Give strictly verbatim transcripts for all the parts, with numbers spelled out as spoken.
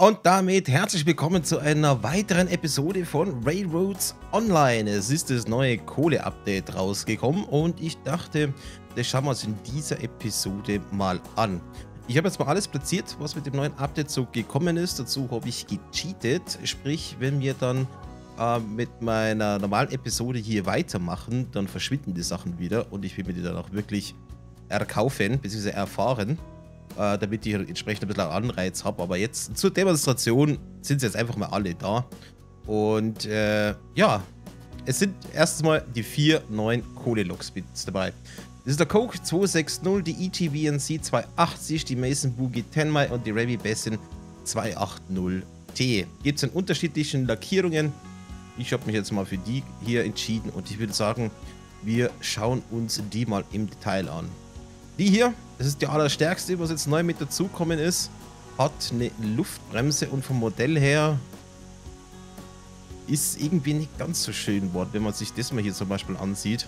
Und damit herzlich willkommen zu einer weiteren Episode von Railroads Online. Es ist das neue Kohle-Update rausgekommen und ich dachte, das schauen wir uns in dieser Episode mal an. Ich habe jetzt mal alles platziert, was mit dem neuen Update so gekommen ist. Dazu habe ich gecheatet, sprich, wenn wir dann äh, mit meiner normalen Episode hier weitermachen, dann verschwinden die Sachen wieder und ich will mir die dann auch wirklich erkaufen bzw. erfahren. Äh, damit ich entsprechend ein bisschen Anreiz habe. Aber jetzt zur Demonstration sind sie jetzt einfach mal alle da. Und äh, ja, es sind erstens mal die vier neuen Kohle-Loks mit dabei. Das ist der Coke zwei sechzig, die E T V N C zwei achtzig, die Mason Boogie Tenmai und die Revy Basin zwei achtzig T. Gibt es in unterschiedlichen Lackierungen. Ich habe mich jetzt mal für die hier entschieden und ich würde sagen, wir schauen uns die mal im Detail an. Die hier, das ist die allerstärkste, was jetzt neu mit dazukommen ist, hat eine Luftbremse und vom Modell her ist irgendwie nicht ganz so schön worden, wenn man sich das mal hier zum Beispiel ansieht.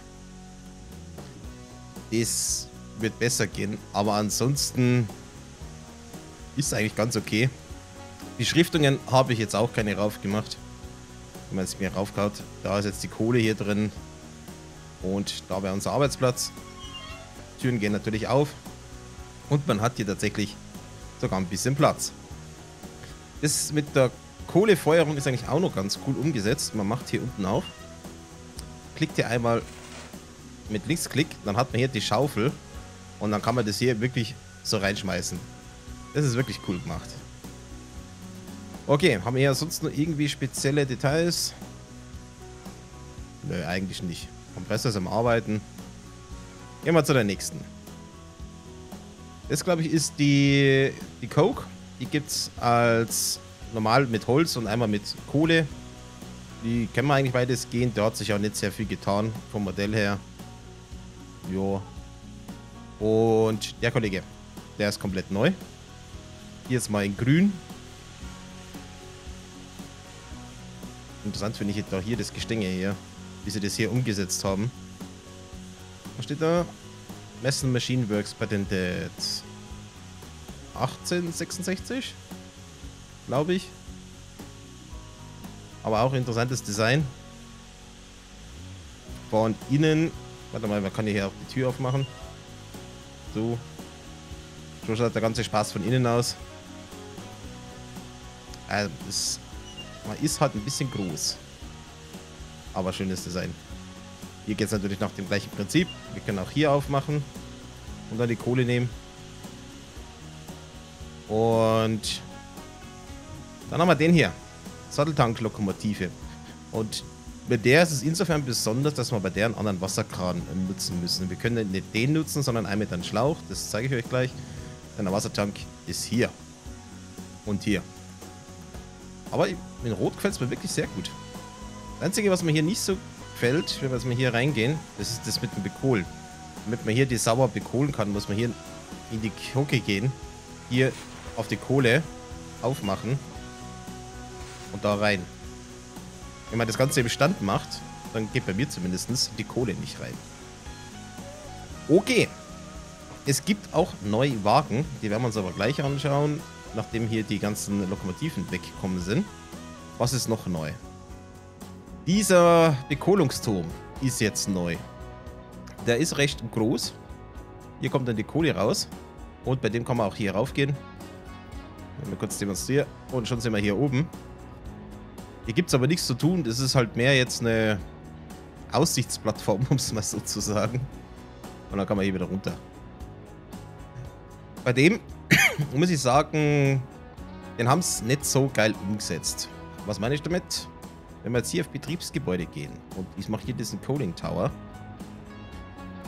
Das wird besser gehen, aber ansonsten ist es eigentlich ganz okay. Die Schriftungen habe ich jetzt auch keine rauf gemacht, wenn man es mir raufkaut. Da ist jetzt die Kohle hier drin und da wäre unser Arbeitsplatz. Türen gehen natürlich auf und man hat hier tatsächlich sogar ein bisschen Platz. Das mit der Kohlefeuerung ist eigentlich auch noch ganz cool umgesetzt. Man macht hier unten auf, klickt hier einmal mit Linksklick, dann hat man hier die Schaufel und dann kann man das hier wirklich so reinschmeißen. Das ist wirklich cool gemacht. Okay, haben wir hier sonst noch irgendwie spezielle Details? Nö, eigentlich nicht. Kompressor ist am Arbeiten. Gehen wir zu der nächsten. Das, glaube ich, ist die, die Coke. Die gibt es als normal mit Holz und einmal mit Kohle. Die kennen wir eigentlich weitestgehend. Da hat sich auch nicht sehr viel getan vom Modell her. Jo. Und der Kollege, der ist komplett neu. Hier ist mal in grün. Interessant finde ich jetzt auch hier das Gestänge hier, wie sie das hier umgesetzt haben. Was steht da? Messel Machine Works patented achtzehnhundertsechsundsechzig, glaube ich. Aber auch interessantes Design. Von innen. Warte mal, man kann hier auch die Tür aufmachen. So. So schaut der ganze Spaß von innen aus. Also, das, man ist halt ein bisschen groß. Aber schönes Design. Hier geht es natürlich nach dem gleichen Prinzip. Wir können auch hier aufmachen und dann die Kohle nehmen. Und dann haben wir den hier. Satteltanklokomotive. Und bei der ist es insofern besonders, dass wir bei der einen anderen Wasserkran nutzen müssen. Wir können nicht den nutzen, sondern einen mit einem Schlauch. Das zeige ich euch gleich. Denn der Wassertank ist hier. Und hier. Aber in Rot gefällt es mir wirklich sehr gut. Das Einzige, was mir hier nicht so gefällt, wenn wir jetzt mal hier reingehen, das ist das mit dem Bekohlen. Damit man hier die sauber bekohlen kann, muss man hier in die Kocke gehen, hier auf die Kohle aufmachen und da rein. Wenn man das Ganze im Stand macht, dann geht bei mir zumindest die Kohle nicht rein. Okay. Es gibt auch neue Wagen, die werden wir uns aber gleich anschauen, nachdem hier die ganzen Lokomotiven weggekommen sind. Was ist noch neu? Dieser Bekohlungsturm ist jetzt neu. Der ist recht groß. Hier kommt dann die Kohle raus. Und bei dem kann man auch hier raufgehen. Wenn wir kurz demonstrieren. Und schon sind wir hier oben. Hier gibt es aber nichts zu tun. Das ist halt mehr jetzt eine Aussichtsplattform, um es mal so zu sagen. Und dann kann man hier wieder runter. Bei dem, muss ich sagen, den haben es nicht so geil umgesetzt. Was meine ich damit? Wenn wir jetzt hier auf Betriebsgebäude gehen und ich mache hier diesen Coaling Tower,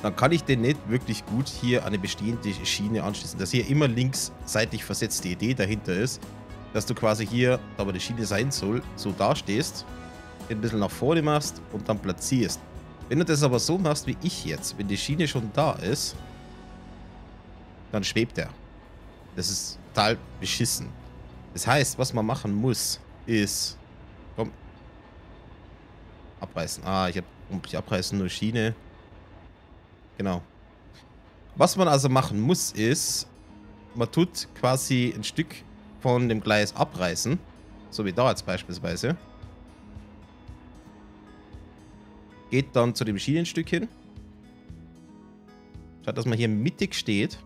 dann kann ich den nicht wirklich gut hier an eine bestehende Schiene anschließen. Dass hier immer links seitlich versetzt die Idee dahinter ist, dass du quasi hier, da wo die Schiene sein soll, so dastehst, ein bisschen nach vorne machst und dann platzierst. Wenn du das aber so machst wie ich jetzt, wenn die Schiene schon da ist, dann schwebt er. Das ist total beschissen. Das heißt, was man machen muss, ist... Komm, abreißen. Ah, ich habe ich abreißen nur Schiene. Genau. Was man also machen muss, ist, man tut quasi ein Stück von dem Gleis abreißen. So wie da jetzt beispielsweise. Geht dann zu dem Schienenstück hin. Schaut, dass man hier mittig steht.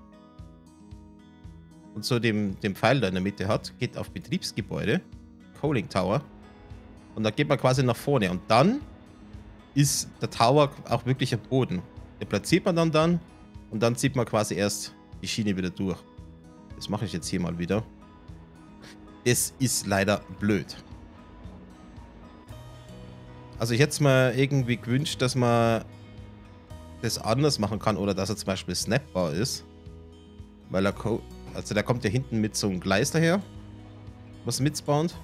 Und so den, den Pfeil da in der Mitte hat. Geht auf Betriebsgebäude. Coaling Tower. Und da geht man quasi nach vorne. Und dann ist der Tower auch wirklich am Boden. Den platziert man dann dann. Und dann zieht man quasi erst die Schiene wieder durch. Das mache ich jetzt hier mal wieder. Das ist leider blöd. Also ich hätte es mir irgendwie gewünscht, dass man das anders machen kann. Oder dass er zum Beispiel snapbar ist. Weil er... Also der kommt ja hinten mit so einem Gleis daher. Was mitspawnt.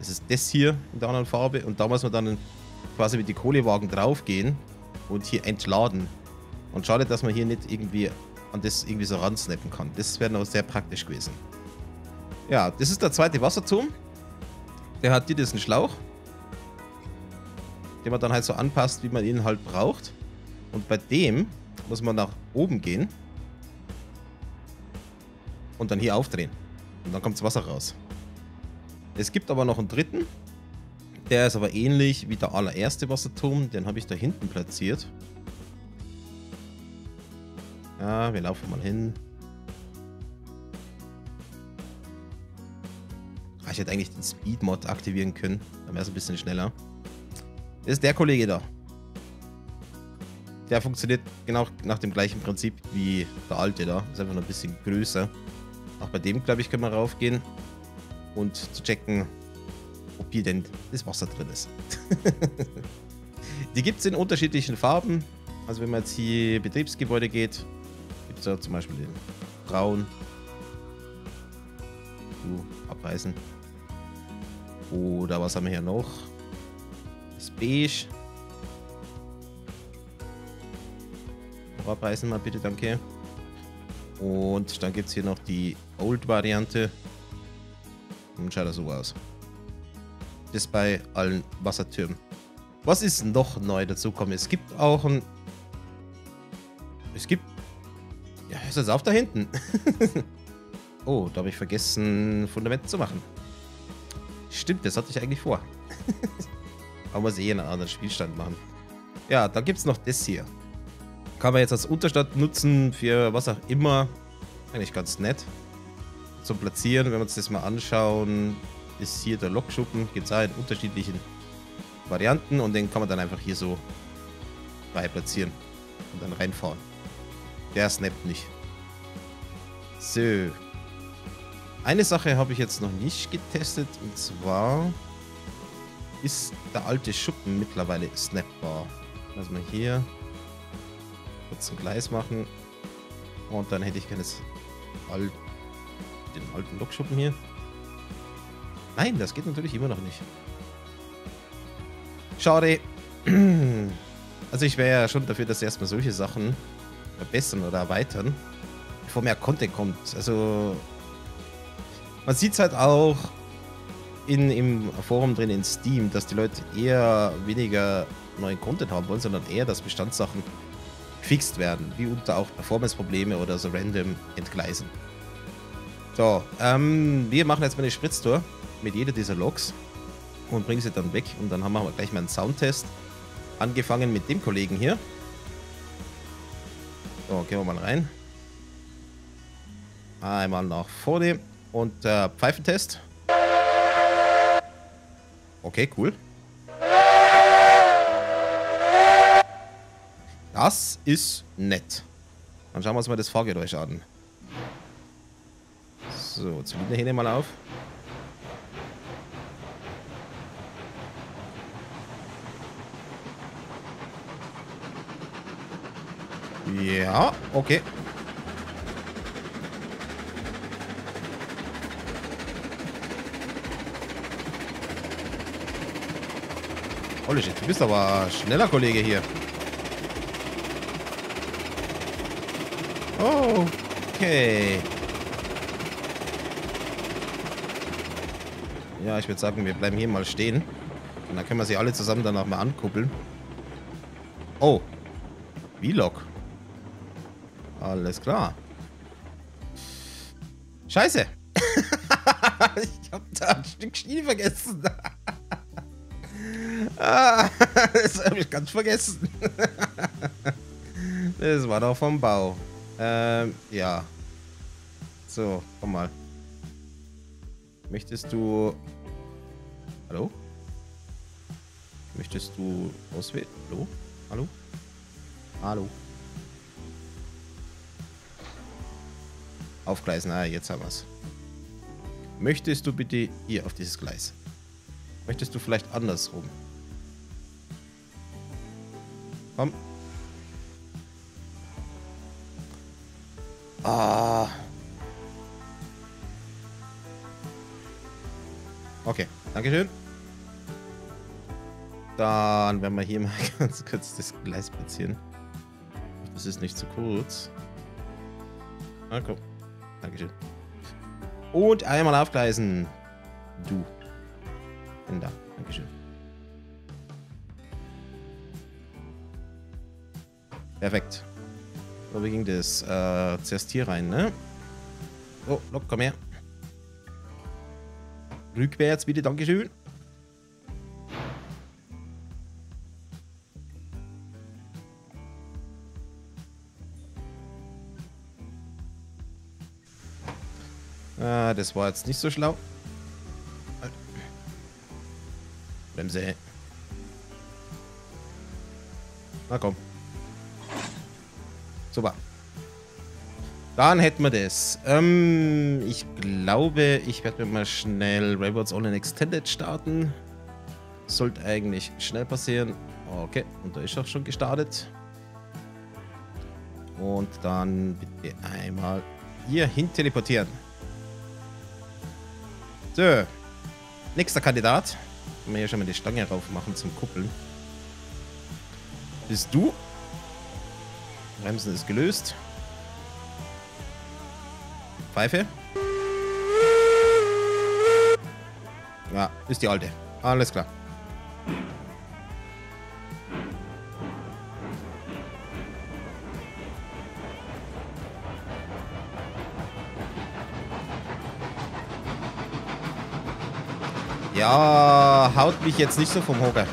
Das ist das hier in der anderen Farbe. Und da muss man dann quasi mit den Kohlewagen draufgehen und hier entladen. Und schade, dass man hier nicht irgendwie an das irgendwie so ransnappen kann. Das wäre noch sehr praktisch gewesen. Ja, das ist der zweite Wasserturm. Der hat hier diesen Schlauch, den man dann halt so anpasst, wie man ihn halt braucht. Und bei dem muss man nach oben gehen und dann hier aufdrehen. Und dann kommt das Wasser raus. Es gibt aber noch einen dritten. Der ist aber ähnlich wie der allererste Wasserturm. Den habe ich da hinten platziert. Ja, wir laufen mal hin. Ah, ich hätte eigentlich den Speed-Mod aktivieren können. Dann wäre es ein bisschen schneller. Das ist der Kollege da. Der funktioniert genau nach dem gleichen Prinzip wie der alte da. Ist einfach noch ein bisschen größer. Auch bei dem, glaube ich, können wir raufgehen. Und zu checken, ob hier denn das Wasser drin ist. Die gibt es in unterschiedlichen Farben. Also wenn man jetzt hier Betriebsgebäude geht, gibt es da zum Beispiel den Braun. Uh, abreißen. Oder was haben wir hier noch? Das Beige. Auch abreißen mal bitte, danke. Und dann gibt es hier noch die Old-Variante. Und schaut das so aus. Das bei allen Wassertürmen. Was ist noch neu dazu gekommen? Es gibt auch ein... Es gibt... Ja, ist das auf da hinten? Oh, da habe ich vergessen, Fundament zu machen. Stimmt, das hatte ich eigentlich vor. Aber wir sehen einen anderen Spielstand machen. Ja, dann gibt es noch das hier. Kann man jetzt als Unterstand nutzen, für was auch immer. Eigentlich ganz nett. Zum Platzieren, wenn wir uns das mal anschauen, ist hier der Lokschuppen. Gibt es auch in unterschiedlichen Varianten und den kann man dann einfach hier so frei platzieren und dann reinfahren. Der snappt nicht. So. Eine Sache habe ich jetzt noch nicht getestet und zwar ist der alte Schuppen mittlerweile snappbar. Lass mal hier kurz ein Gleis machen und dann hätte ich gerne alt, den alten Lokschuppen hier. Nein, das geht natürlich immer noch nicht. Schade. Also ich wäre ja schon dafür, dass erstmal solche Sachen verbessern oder erweitern, bevor mehr Content kommt. Also man sieht es halt auch in, im Forum drin, in Steam, dass die Leute eher weniger neuen Content haben wollen, sondern eher, dass Bestandssachen gefixt werden, wie unter auch Performance-Probleme oder so random entgleisen. So, ähm, wir machen jetzt mal eine Spritztour mit jeder dieser Loks und bringen sie dann weg und dann haben wir gleich mal einen Soundtest. Angefangen mit dem Kollegen hier. So, gehen wir mal rein. Einmal nach vorne und äh, Pfeifentest. Okay, cool. Das ist nett. Dann schauen wir uns mal das Fahrgeräusch an. So, Zylinderhähne mal auf. Ja, okay. Holy shit, du bist aber schneller Kollege hier. Okay. Ja, ich würde sagen, wir bleiben hier mal stehen. Und dann können wir sie alle zusammen danach mal ankuppeln. Oh. Vlog. Alles klar. Scheiße. Ich hab da ein Stück Schiene vergessen. Ah, das habe ich ganz vergessen. Das war doch vom Bau. Ähm, ja. So, komm mal. Möchtest du... Hallo? Möchtest du auswählen? Hallo? Hallo? Hallo? Aufgleisen, ah, jetzt haben wir es. Möchtest du bitte hier auf dieses Gleis? Möchtest du vielleicht andersrum? Komm. Ah. Okay, dankeschön. Dann werden wir hier mal ganz kurz das Gleis platzieren. Das ist nicht zu kurz. Na komm. Dankeschön. Und einmal aufgleisen. Du. Und da. Dankeschön. Perfekt. So, wie ging das? Äh, zuerst hier rein, ne? Oh, Lok, komm her. Rückwärts, bitte. Dankeschön. Ah, das war jetzt nicht so schlau. Bremse. Na komm. Super. Dann hätten wir das. Ähm, ich glaube, ich werde mir mal schnell Railroads Online Extended starten. Sollte eigentlich schnell passieren. Okay, und da ist auch schon gestartet. Und dann bitte einmal hier hin teleportieren. So, nächster Kandidat. Können wir hier schon mal die Stange rauf machen zum Kuppeln. Bist du? Bremsen ist gelöst. Pfeife. Ja, ist die alte. Alles klar. Ja, haut mich jetzt nicht so vom Hocker.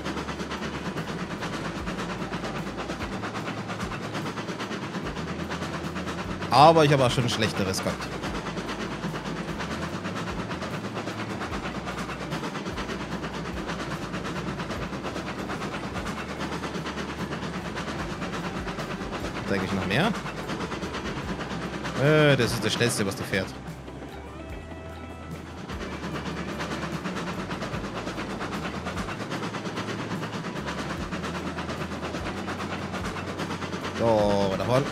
Aber ich habe auch schon Schlechteres gehabt. Zeige ich noch mehr? Äh, das ist das Schnellste, was du fährt. So, davon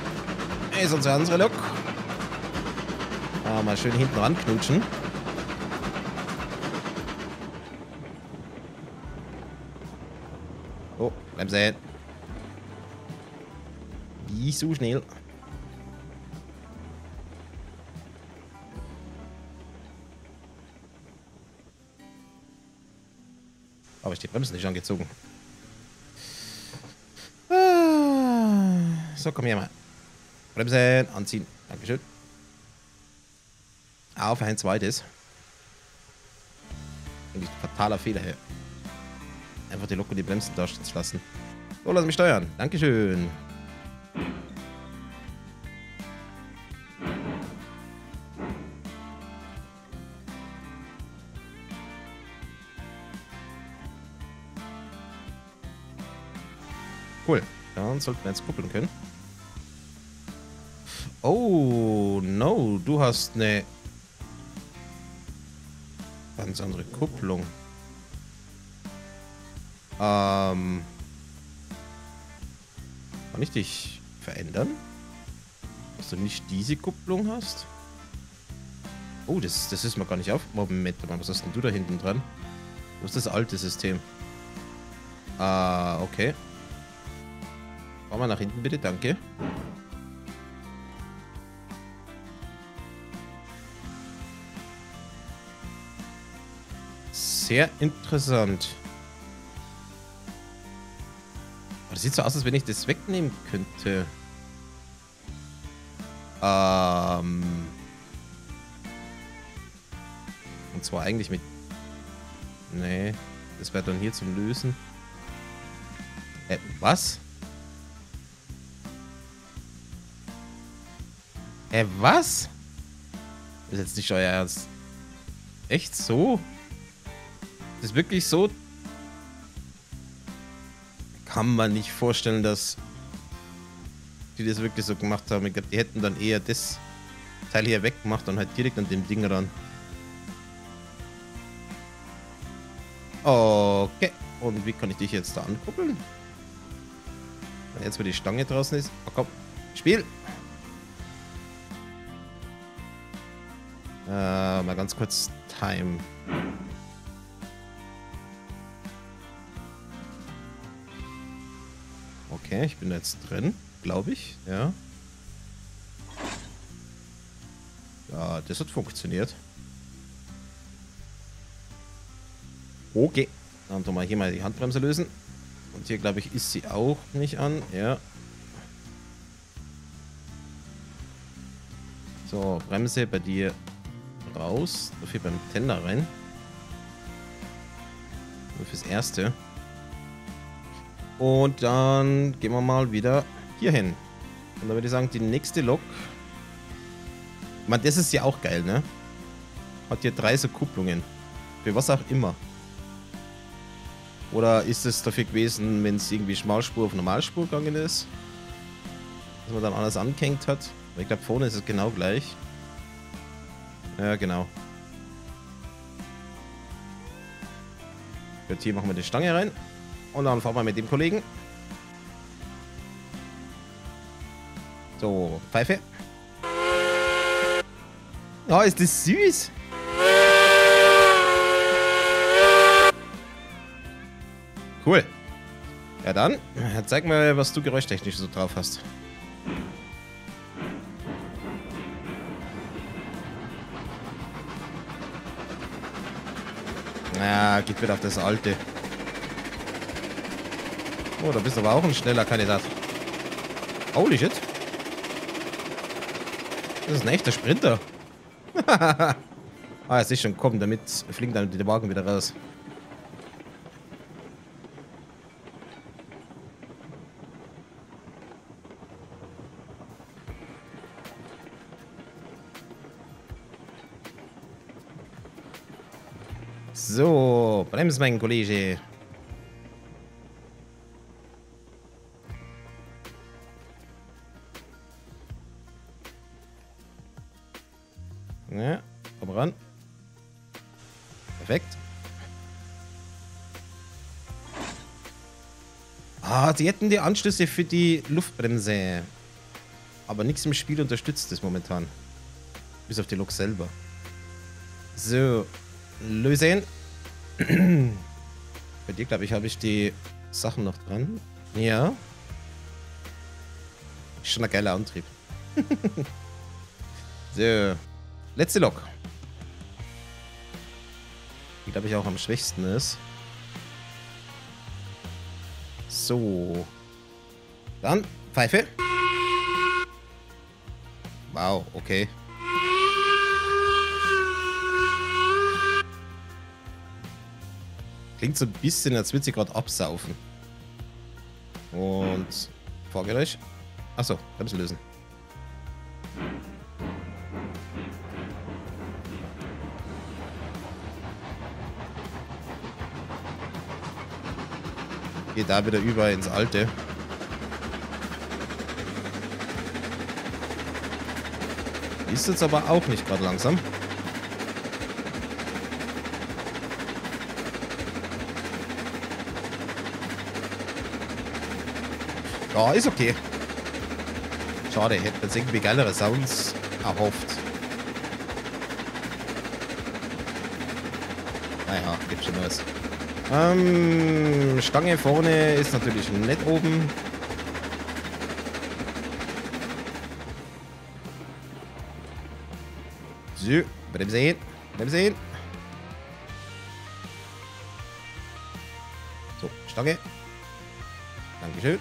ist unser andere Lok. Ah, mal schön hinten ranknutschen. Oh, Bremse. Nicht so schnell. Aber ich die Bremse nicht angezogen. So, komm hier mal. Bremsen, anziehen. Dankeschön. Auf ein zweites. Ein fataler Fehler hier. Einfach die Lok und die Bremsen da stehen zu lassen. So, lass mich steuern. Dankeschön. Cool. Dann sollten wir jetzt kuppeln können. Oh, no, du hast eine ganz andere Kupplung. Ähm. Kann ich dich verändern? Dass du nicht diese Kupplung hast? Oh, das, das ist mir gar nicht auf. Moment, was hast denn du da hinten dran? Das ist das alte System. Ah, okay. Fahr mal nach hinten bitte, danke. Sehr interessant. Aber das sieht so aus, als wenn ich das wegnehmen könnte. Ähm. Und zwar eigentlich mit... Nee, das wäre dann hier zum Lösen. Äh, was? Äh, was? Ist jetzt nicht euer Ernst. Echt so? Ist wirklich so? Kann man nicht vorstellen, dass die das wirklich so gemacht haben. Ich glaube, die hätten dann eher das Teil hier weggemacht und halt direkt an dem Ding ran. Okay. Und wie kann ich dich jetzt da ankuppeln? Wenn jetzt, wo die Stange draußen ist. Oh, komm. Spiel! Äh, mal ganz kurz Time. Okay, ich bin da jetzt drin, glaube ich. Ja. Ja, das hat funktioniert. Okay. Dann tun wir hier mal die Handbremse lösen. Und hier, glaube ich, ist sie auch nicht an. Ja. So, Bremse bei dir raus. Dafür beim Tender rein. Nur fürs Erste. Und dann gehen wir mal wieder hier hin. Und dann würde ich sagen, die nächste Lok. Ich meine, das ist ja auch geil, ne? Hat hier drei so Kupplungen. Für was auch immer. Oder ist es dafür gewesen, wenn es irgendwie Schmalspur auf Normalspur gegangen ist? Dass man dann anders angehängt hat? Ich glaube, vorne ist es genau gleich. Ja, genau. Gut, hier machen wir die Stange rein. Und dann fahren wir mit dem Kollegen. So, Pfeife. Oh, ist das süß! Cool. Ja dann, zeig mal, was du geräuschtechnisch so drauf hast. Ja, geht wieder auf das alte. Oh, da bist du aber auch ein schneller Kandidat. Holy shit. Das ist ein echter Sprinter. Ah, es ist schon kommen, damit fliegen dann die Wagen wieder raus. So, brems, mein Kollege. Ja, komm ran. Perfekt. Ah, die hätten die Anschlüsse für die Luftbremse. Aber nichts im Spiel unterstützt das momentan. Bis auf die Lok selber. So, lösen. Bei dir, glaube ich, habe ich die Sachen noch dran. Ja. Ist schon ein geiler Antrieb. So. Letzte Lok. Die, glaube ich, auch am schwächsten ist. So. Dann Pfeife. Wow, okay. Klingt so ein bisschen, als würde sie gerade absaufen. Und Fahrgeräusch. Achso, Bremsen lösen. Geht da wieder über ins Alte. Ist jetzt aber auch nicht gerade langsam. Ja, ist okay. Schade, hätte jetzt irgendwie geilere Sounds erhofft. Naja, gibt's schon was. Ähm, Stange vorne ist natürlich nicht oben. So, Bremse hin, Bremse hin. So, Stange. Dankeschön.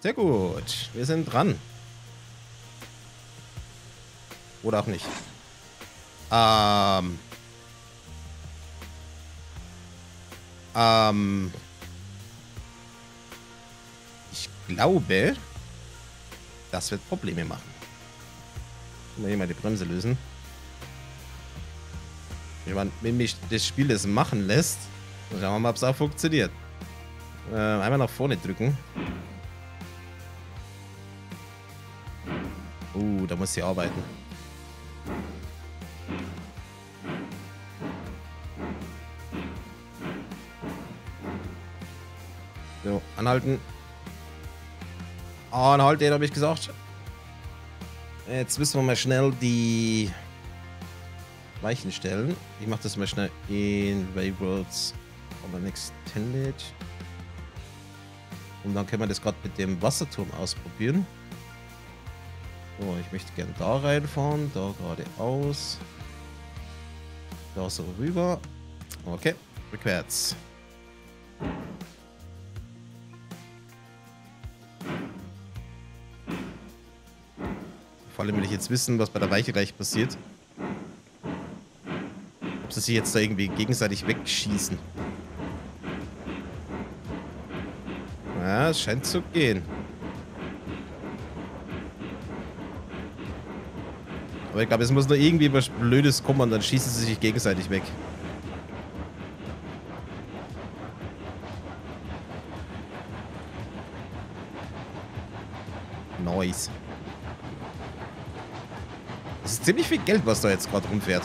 Sehr gut. Wir sind dran. Oder auch nicht. Ähm. Ähm. Ich glaube, das wird Probleme machen. Ich muss hier mal die Bremse lösen. Wenn mich das Spiel das machen lässt, dann schauen wir mal, ob es auch funktioniert. Äh, einmal nach vorne drücken. Uh, da muss sie arbeiten. So, anhalten. Anhalten, habe ich gesagt. Jetzt müssen wir mal schnell die Weichen stellen. Ich mache das mal schnell in Railroads Online Extended. Und dann können wir das gerade mit dem Wasserturm ausprobieren. So, ich möchte gerne da reinfahren, da geradeaus, da so rüber. Okay, rückwärts. Vor allem will ich jetzt wissen, was bei der Weiche gleich passiert. Ob sie sich jetzt da irgendwie gegenseitig wegschießen. Ja, es scheint zu gehen. Aber ich glaube, es muss nur irgendwie was Blödes kommen und dann schießen sie sich gegenseitig weg. Nice. Das ist ziemlich viel Geld, was da jetzt gerade rumfährt.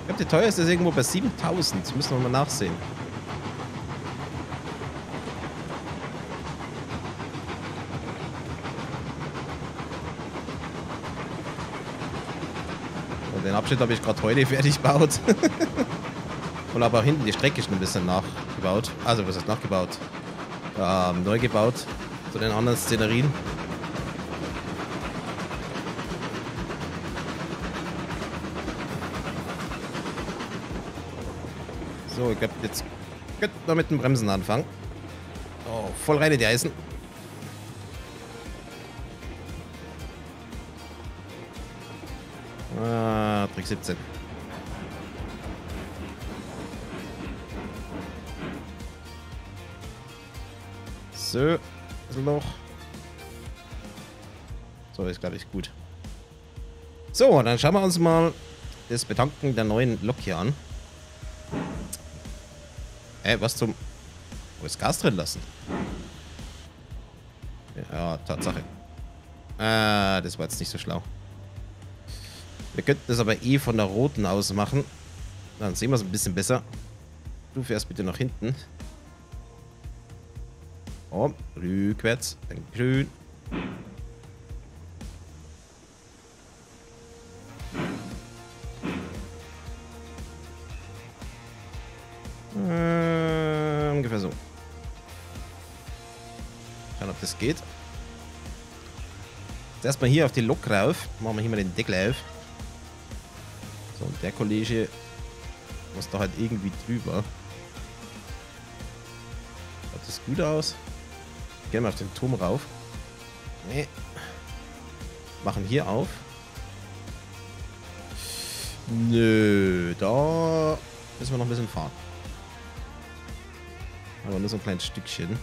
Ich glaube, die teuerste ist irgendwo bei siebentausend. Müssen wir mal nachsehen. Den Abschnitt habe ich gerade heute fertig gebaut. Und habe auch hinten die Strecke schon ein bisschen nachgebaut. Also, was heißt nachgebaut? Ähm, neu gebaut. Zu den anderen Szenerien. So, ich glaube, jetzt könnten wir mit dem Bremsen anfangen. Oh, voll rein in die Eisen. Ah, Trick siebzehn. So, das Loch. So, ist glaube ich gut. So, dann schauen wir uns mal das Betanken der neuen Lok hier an. Äh, was zum... Wo ist Gas drin lassen? Ja, Tatsache. Ah, das war jetzt nicht so schlau. Wir könnten das aber eh von der roten aus machen. Dann sehen wir es ein bisschen besser. Du fährst bitte nach hinten. Oh, rückwärts. Dann grün. Äh, ungefähr so. Schauen, ob das geht. Jetzt erstmal hier auf die Lok rauf. Machen wir hier mal den Deckel auf. Und der Kollege muss da halt irgendwie drüber. Schaut das gut aus? Gehen wir auf den Turm rauf. Nee. Machen hier auf. Nö, da müssen wir noch ein bisschen fahren. Aber nur so ein kleines Stückchen.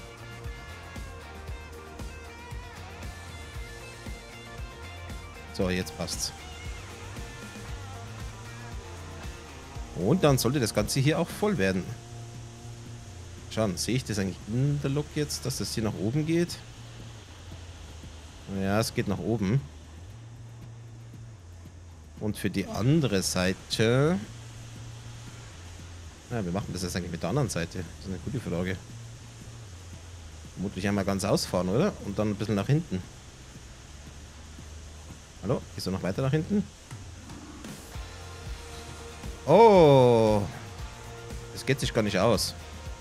So, jetzt passt's. Und dann sollte das Ganze hier auch voll werden. Schauen, sehe ich das eigentlich in der Lok jetzt, dass das hier nach oben geht? Ja, es geht nach oben. Und für die andere Seite... Ja, wir machen das jetzt eigentlich mit der anderen Seite. Das ist eine gute Frage. Vermutlich einmal ganz ausfahren, oder? Und dann ein bisschen nach hinten. Hallo? Gehst du noch weiter nach hinten? Oh, das geht sich gar nicht aus.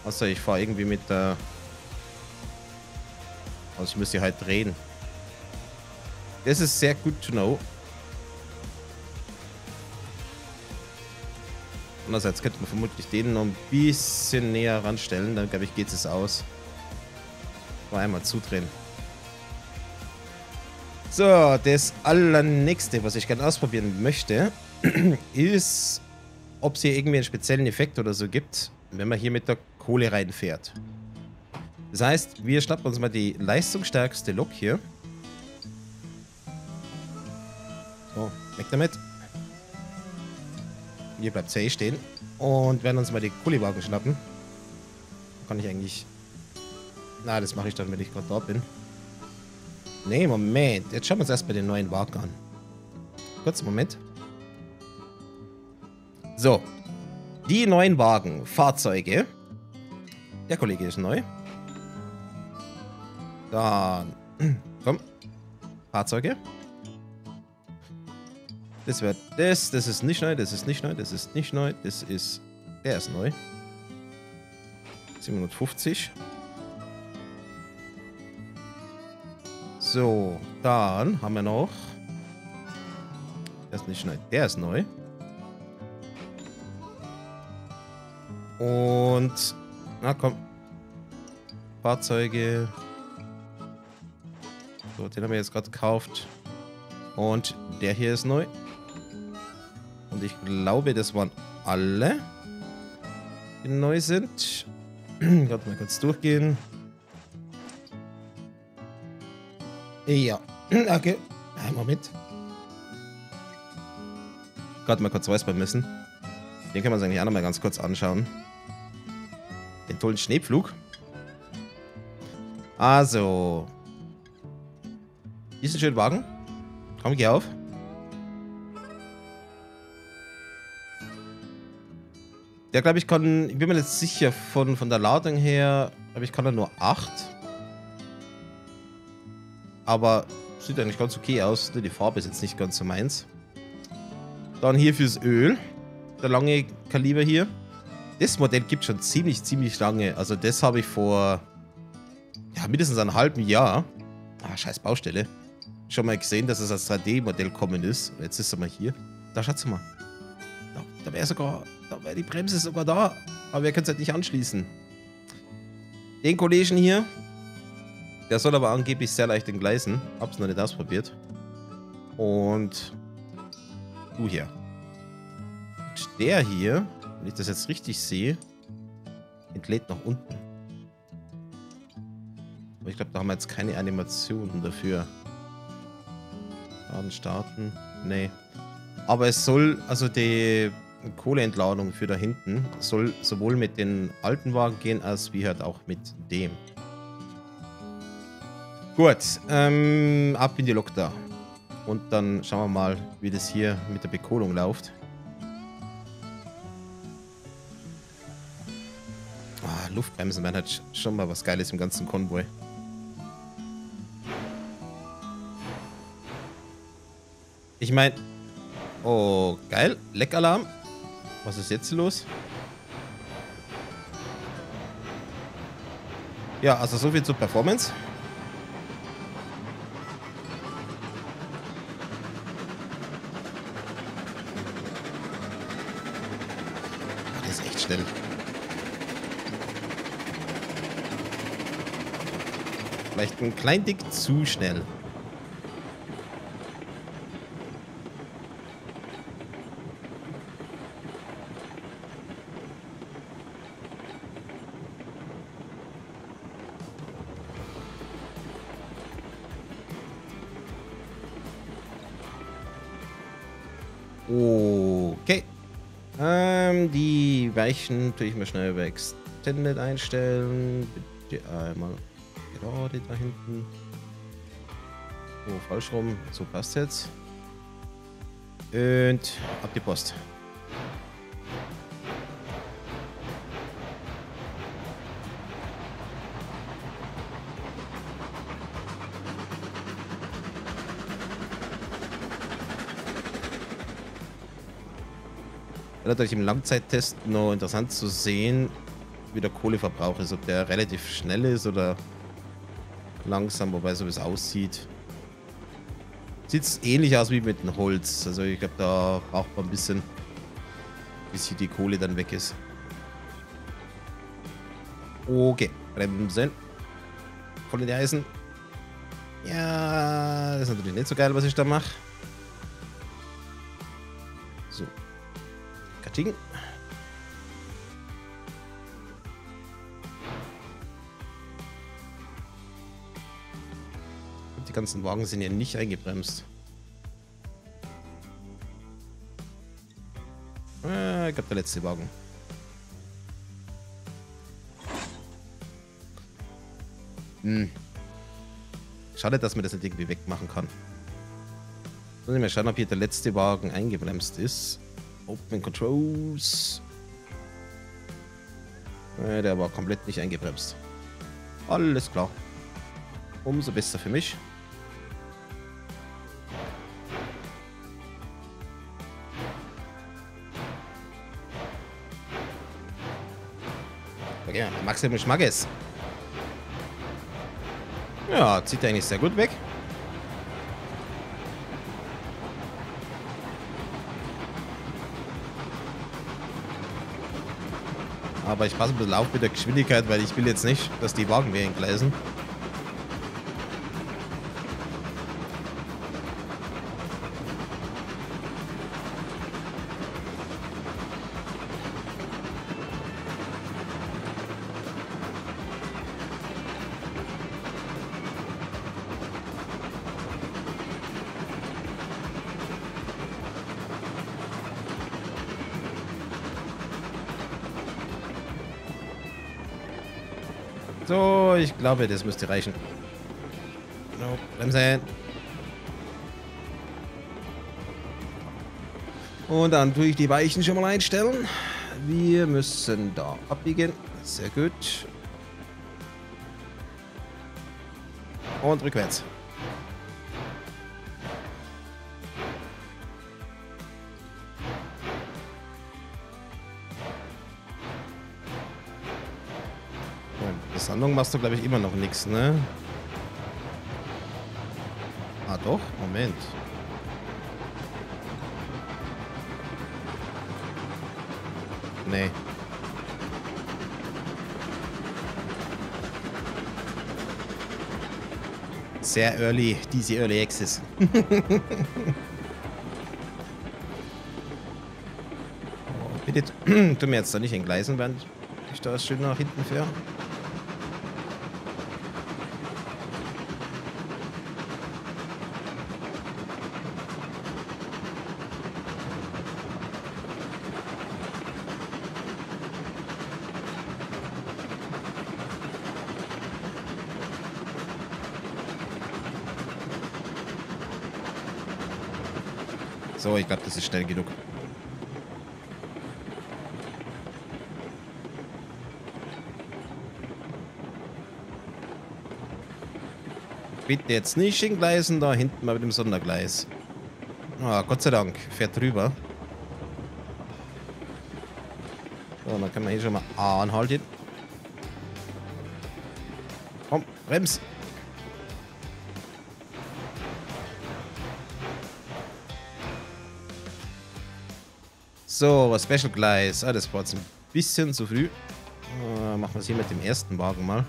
Außer ich fahre irgendwie mit der... Äh also ich müsste halt drehen. Das ist sehr good to know. Andererseits könnte man vermutlich den noch ein bisschen näher ranstellen. Dann, glaube ich, geht es aus. Mal einmal zudrehen. So, das allernächste, was ich gerne ausprobieren möchte, ist, ob es hier irgendwie einen speziellen Effekt oder so gibt, wenn man hier mit der Kohle reinfährt. Das heißt, wir schnappen uns mal die leistungsstärkste Lok hier. So, weg damit. Hier bleibt es ja eh stehen. Und werden uns mal die Kohlewagen schnappen. Kann ich eigentlich... Na, das mache ich dann, wenn ich gerade da bin. Nee, Moment. Jetzt schauen wir uns erstmal den neuen Wagen an. Kurz, Moment. So. Die neuen Wagen. Fahrzeuge. Der Kollege ist neu. Dann. Komm. Fahrzeuge. Das wird das. Das ist nicht neu. Das ist nicht neu. Das ist nicht neu. Das ist. Der ist neu. siebenhundertfünfzig. So, dann haben wir noch. Der ist nicht neu. Der ist neu. Und. Na komm. Fahrzeuge. So, den haben wir jetzt gerade gekauft. Und der hier ist neu. Und ich glaube, das waren alle, die neu sind. Ich werde mal kurz durchgehen. Ja, okay. Einen Moment. Gerade mal kurz räuspern müssen. Den können wir uns eigentlich auch nochmal ganz kurz anschauen. Den tollen Schneepflug. Also. Diesen schönen Wagen. Komm, geh auf. Der, glaube ich, kann... Ich bin mir jetzt sicher von, von der Ladung her, aber ich kann da nur acht. Aber sieht eigentlich ganz okay aus. Nur die Farbe ist jetzt nicht ganz so meins. Dann hier fürs Öl. Der lange Kaliber hier. Das Modell gibt schon ziemlich, ziemlich lange. Also das habe ich vor... Ja, mindestens einem halben Jahr. Ah, scheiß Baustelle. Schon mal gesehen, dass es als drei D Modell kommen ist. Jetzt ist er mal hier. Da, schaut's mal. Da, da wäre sogar... Da wäre die Bremse sogar da. Aber wir können es halt nicht anschließen. Den Kollegen hier. Der soll aber angeblich sehr leicht entgleisen. Hab's noch nicht ausprobiert. Und du hier. Und der hier, wenn ich das jetzt richtig sehe, entlädt nach unten. Aber ich glaube, da haben wir jetzt keine Animationen dafür. Laden starten. Nee. Aber es soll, also die Kohleentladung für da hinten, soll sowohl mit den alten Wagen gehen, als wie halt auch mit dem. Gut, ähm, ab in die Lok da. Und dann schauen wir mal, wie das hier mit der Bekohlung läuft. Ah, Luftbremsen wären halt schon mal was Geiles im ganzen Konvoi. Ich meine... Oh, geil. Leckalarm. Was ist jetzt los? Ja, also so viel zur Performance. Vielleicht ein klein Dick zu schnell. Okay. Ähm, die Weichen tue ich mir schnell über Extended einstellen. Bitte einmal... Gerade da hinten. So, falsch rum. So passt jetzt. Und ab die Post. Natürlich im Langzeittest noch interessant zu sehen, wie der Kohleverbrauch ist. Ob der relativ schnell ist oder langsam, wobei so wie es aussieht. Sieht es ähnlich aus wie mit dem Holz. Also ich glaube, da braucht man ein bisschen, bis hier die Kohle dann weg ist. Okay, bremsen. voll in die Eisen. Ja, das ist natürlich nicht so geil, was ich da mache. So. Katsching. Die ganzen Wagen sind ja nicht eingebremst. Äh, ich glaube, der letzte Wagen. Hm. Schade, dass man das nicht irgendwie wegmachen kann. Muss ich mal schauen, ob hier der letzte Wagen eingebremst ist. Open Controls. Äh, der war komplett nicht eingebremst. Alles klar. Umso besser für mich. Okay, Maximum Schmackes. Ja, zieht eigentlich sehr gut weg. Aber ich passe ein bisschen auf mit der Geschwindigkeit, weil ich will jetzt nicht, dass die Wagen mir entgleisen. So, ich glaube, das müsste reichen. Genau, bremsen. Und dann tue ich die Weichen schon mal einstellen. Wir müssen da abbiegen. Sehr gut. Und rückwärts. Landung machst du, glaube ich, immer noch nichts, ne? Ah, doch? Moment. Nee. Sehr early, diese Early Access. Oh, bitte tu mir jetzt da nicht entgleisen, während ich da schön nach hinten fähre. So, ich glaube, das ist schnell genug. Bitte jetzt nicht hingleisen, da hinten mal mit dem Sondergleis. Ah, Gott sei Dank, fährt drüber. So, dann können wir hier schon mal anhalten. Komm, brems! So, was Special Gleis. Ah, das war jetzt ein bisschen zu früh. Äh, machen wir es hier mit dem ersten Wagen mal.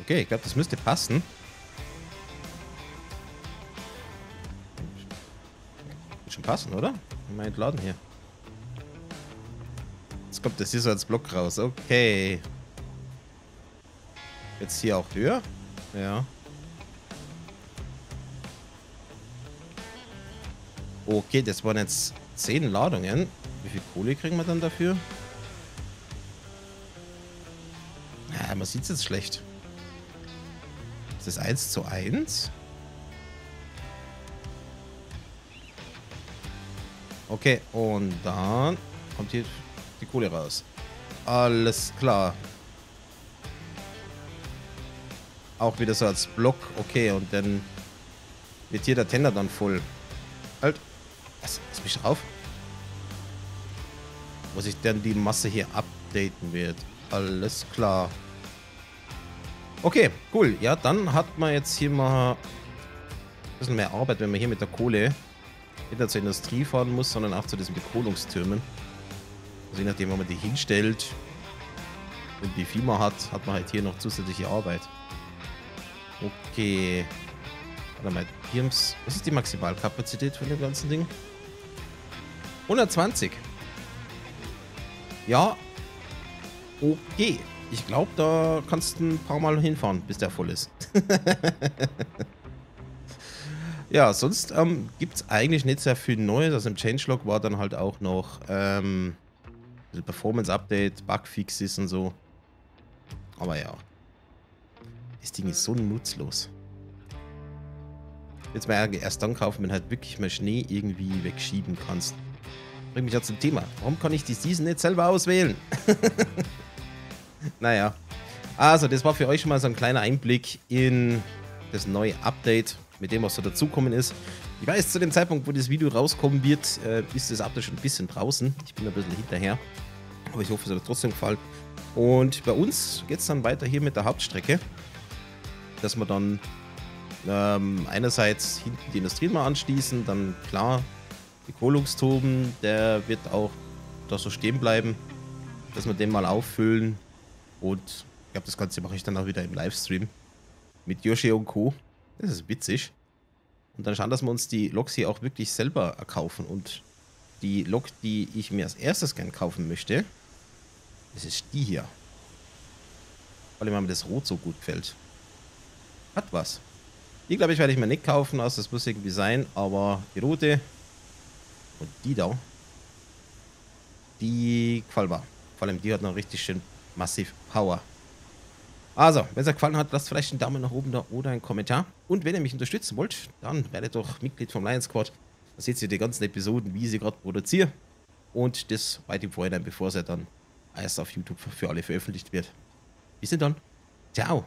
Okay, ich glaube, das müsste passen. Wird schon passen, oder? Mal entladen hier. Jetzt kommt das hier so als Block raus. Okay. Jetzt hier auch höher? Ja. Okay, das waren jetzt zehn Ladungen. Wie viel Kohle kriegen wir dann dafür? Ja, man sieht es jetzt schlecht. Ist das eins zu eins? Okay, und dann kommt hier die Kohle raus. Alles klar. Auch wieder so als Block. Okay, und dann wird hier der Tender dann voll. Halt. Was? Lass mich drauf. Wo sich dann die Masse hier updaten wird. Alles klar. Okay, cool. Ja, dann hat man jetzt hier mal ein bisschen mehr Arbeit, wenn man hier mit der Kohle nicht nur zur Industrie fahren muss, sondern auch zu diesen Bekohlungstürmen. Also je nachdem, wo man die hinstellt und wie viel man hat, hat man halt hier noch zusätzliche Arbeit. Okay. Warte mal, hier haben's, was ist die Maximalkapazität von dem ganzen Ding? hundertzwanzig. Ja. Okay. Ich glaube, da kannst du ein paar Mal hinfahren, bis der voll ist. Ja, sonst ähm, gibt es eigentlich nicht sehr viel Neues. Also im Changelog war dann halt auch noch ähm, Performance-Update, Bugfixes und so. Aber ja. Das Ding ist so nutzlos. Jetzt mal erst dann kaufen, wenn halt wirklich mal Schnee irgendwie wegschieben kannst. Bringt mich ja zum Thema. Warum kann ich die Season nicht selber auswählen? Naja, also das war für euch schon mal so ein kleiner Einblick in das neue Update, mit dem was so dazukommen ist. Ich weiß, zu dem Zeitpunkt, wo das Video rauskommen wird, ist das Update schon ein bisschen draußen. Ich bin ein bisschen hinterher, aber ich hoffe, es hat euch trotzdem gefallen. Und bei uns geht es dann weiter hier mit der Hauptstrecke, dass wir dann ähm, einerseits hinten die Industrien mal anschließen, dann klar, die Kohlungstuben, der wird auch da so stehen bleiben, dass wir den mal auffüllen. Und ich glaube, das Ganze mache ich dann auch wieder im Livestream mit Yoshi und Co. Das ist witzig. Und dann schauen, dass wir uns die Loks hier auch wirklich selber erkaufen. Und die Lok, die ich mir als erstes gern kaufen möchte, das ist die hier. Vor allem, weil mir das Rot so gut gefällt. Hat was. Die, glaube ich, werde ich mir nicht kaufen, also das muss irgendwie sein. Aber die Rote und die da, die gefällt mir. Vor allem, die hat noch richtig schön massiv Power. Also, wenn es euch gefallen hat, lasst vielleicht einen Daumen nach oben da oder einen Kommentar. Und wenn ihr mich unterstützen wollt, dann werdet doch Mitglied vom Lionsquad. Da seht ihr die ganzen Episoden, wie ich sie gerade produziere. Und das weit im Vorhinein, bevor sie dann erst auf YouTube für alle veröffentlicht wird. Bis dann. Ciao.